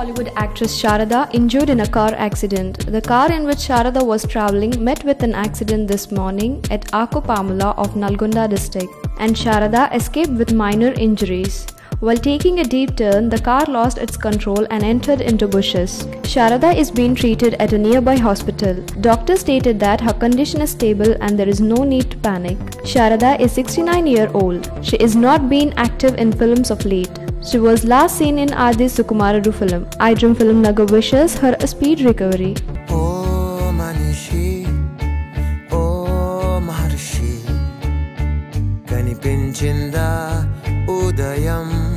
Tollywood actress Sharada injured in a car accident. The car in which Sharada was travelling met with an accident this morning at Ako Pamula of Nalgonda district, and Sharada escaped with minor injuries. While taking a deep turn, the car lost its control and entered into bushes. Sharada is being treated at a nearby hospital. Doctors stated that her condition is stable and there is no need to panic. Sharada is 69-year-old. She is not been active in films of late. She was last seen in Adi Sukumaradu film. iDream Filmnagar wishes her a speed recovery. Oh, Manishi, oh, Maharshi, Kani Pinchinda Udayam.